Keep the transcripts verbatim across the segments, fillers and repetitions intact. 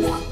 Yeah.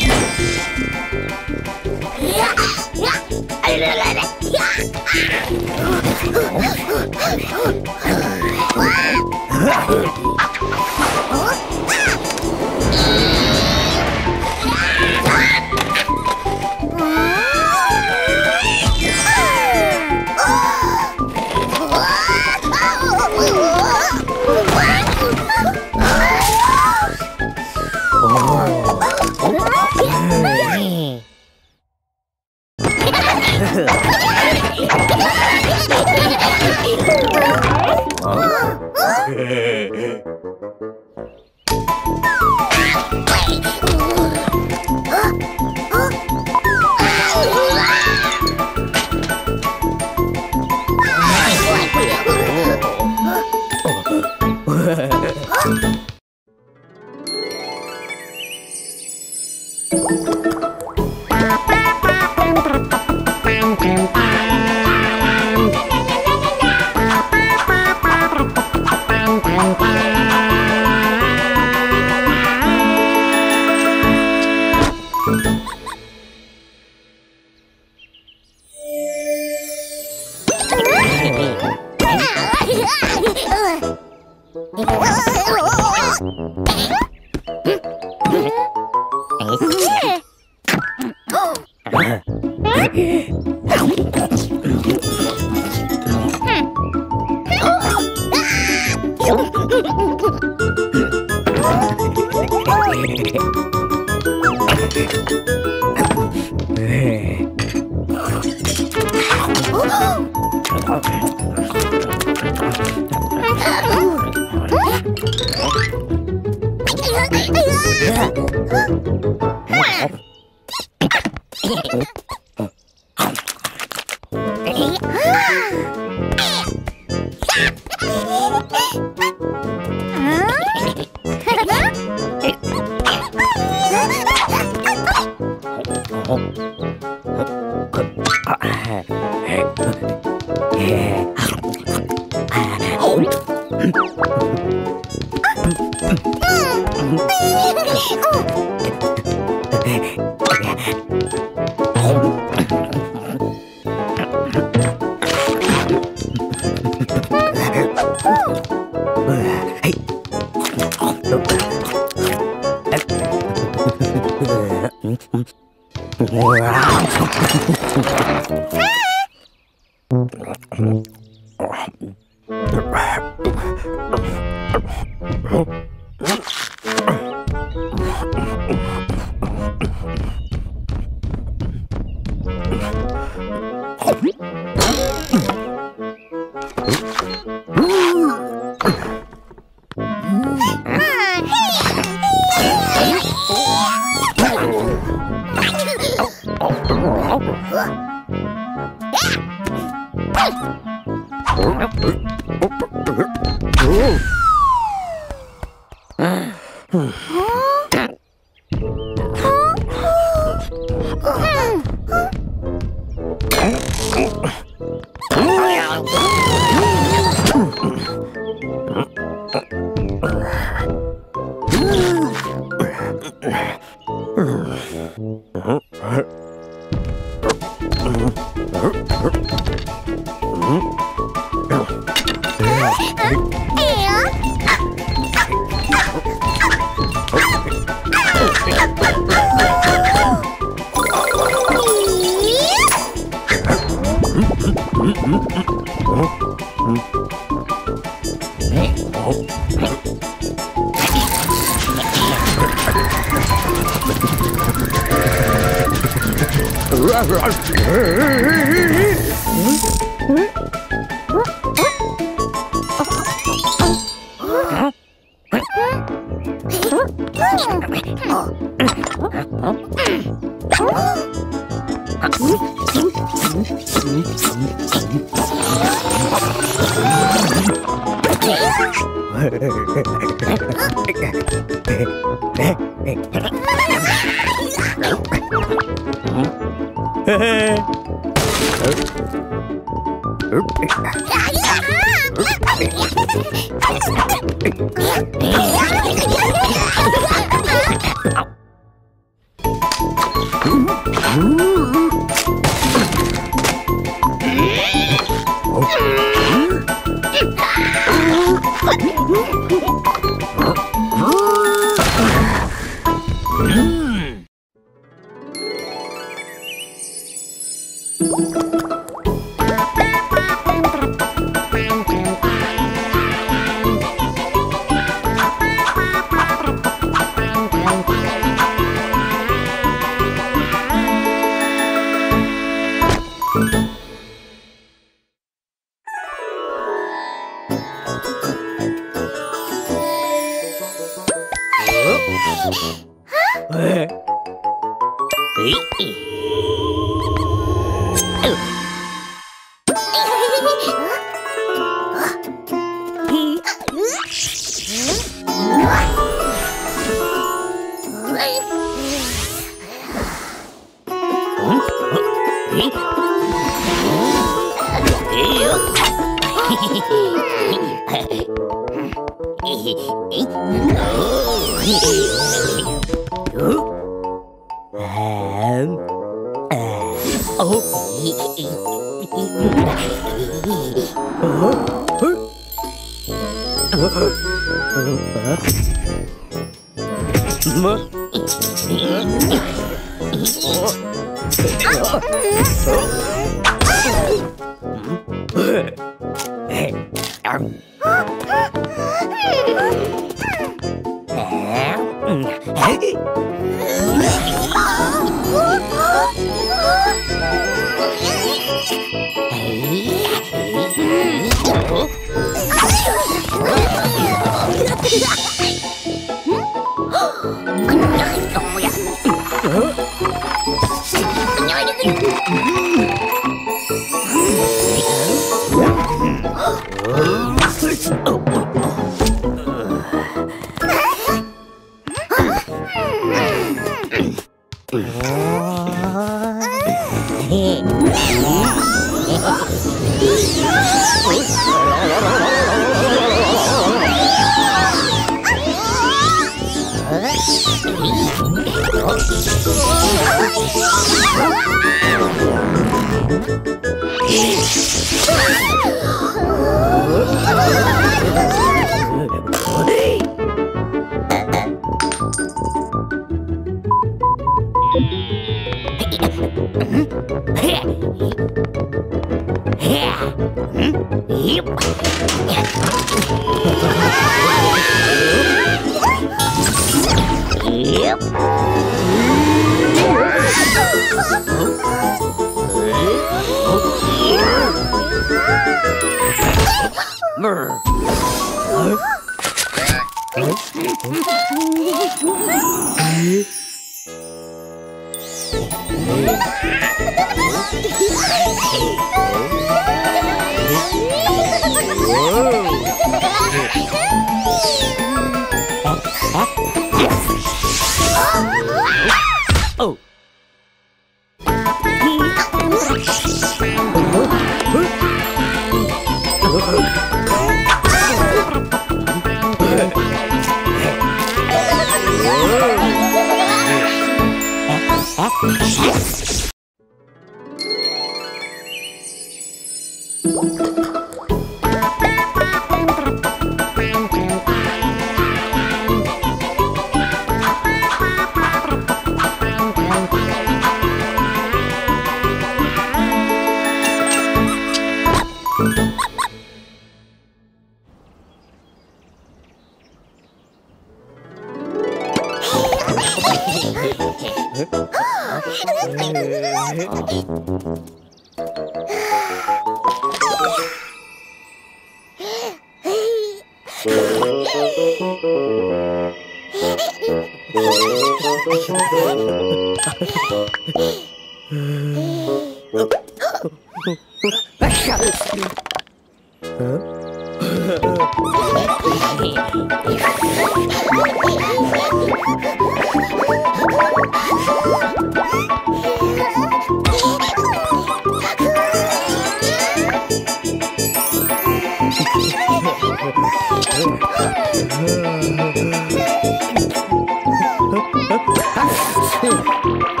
Oh,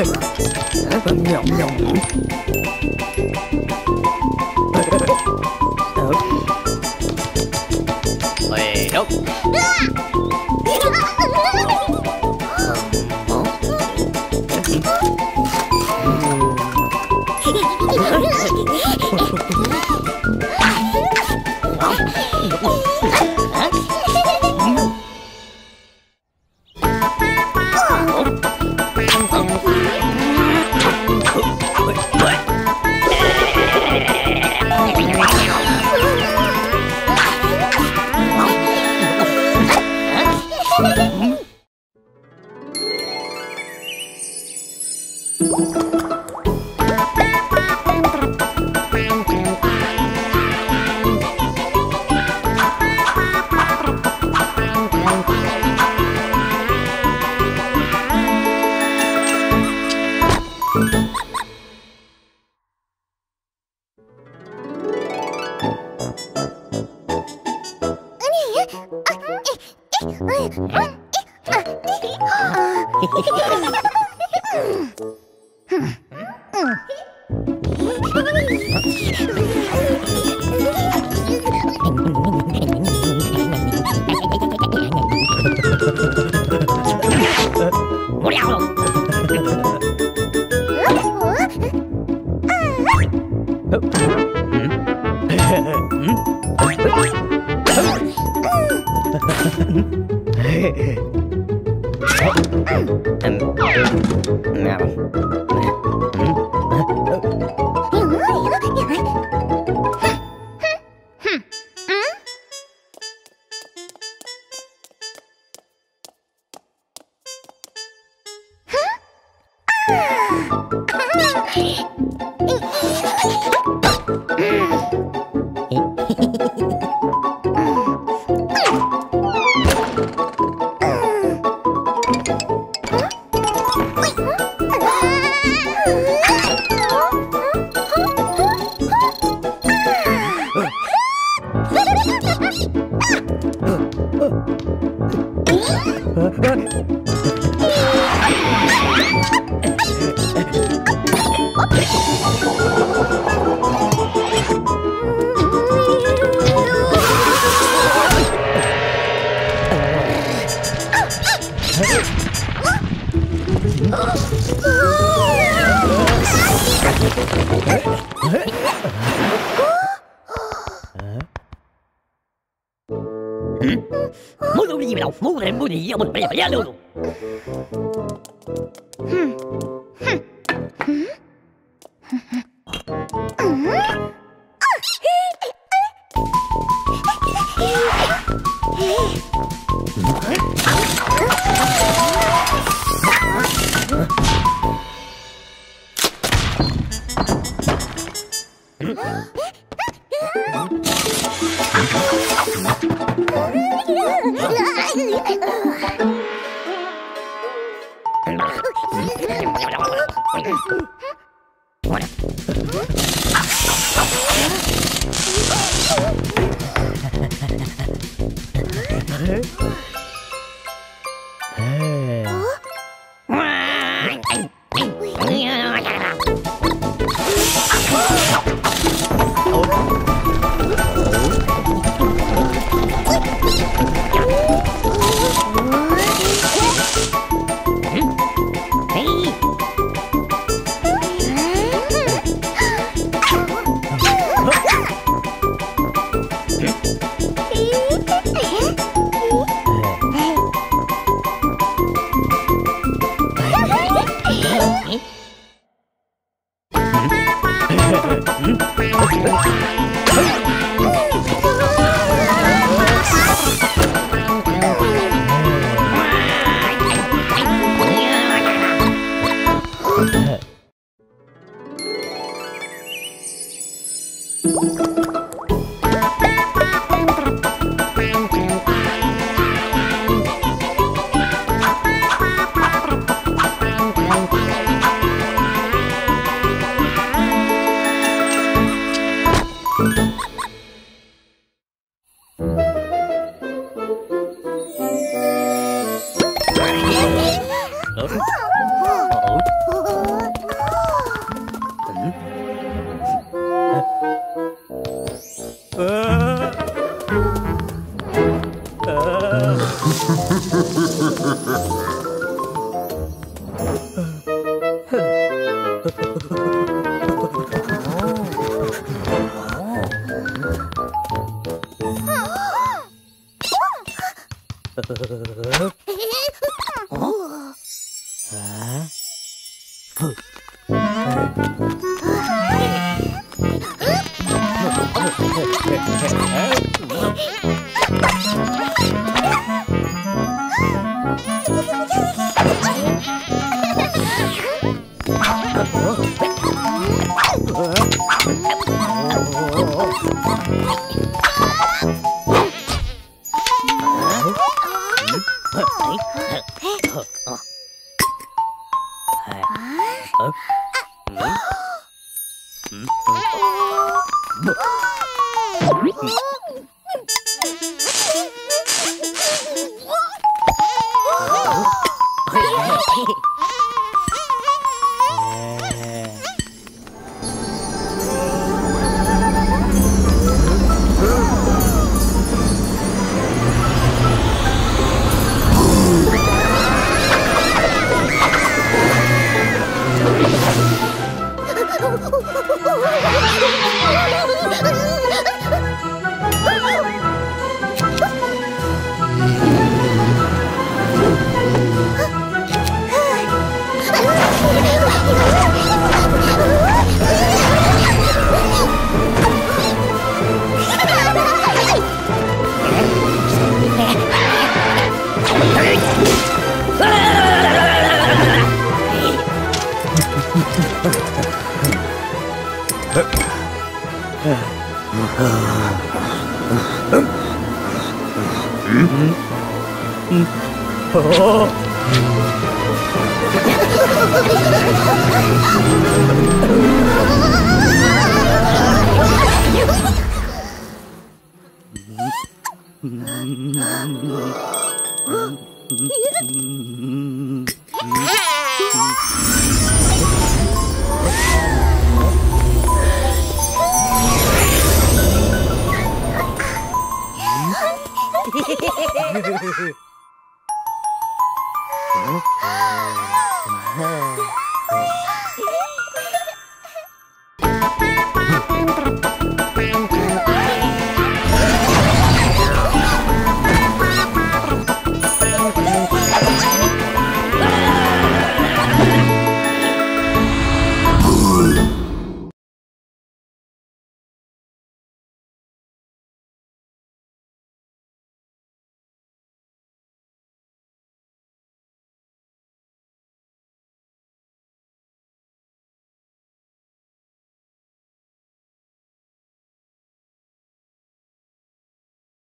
Wait, nope. Oh. Hehehehe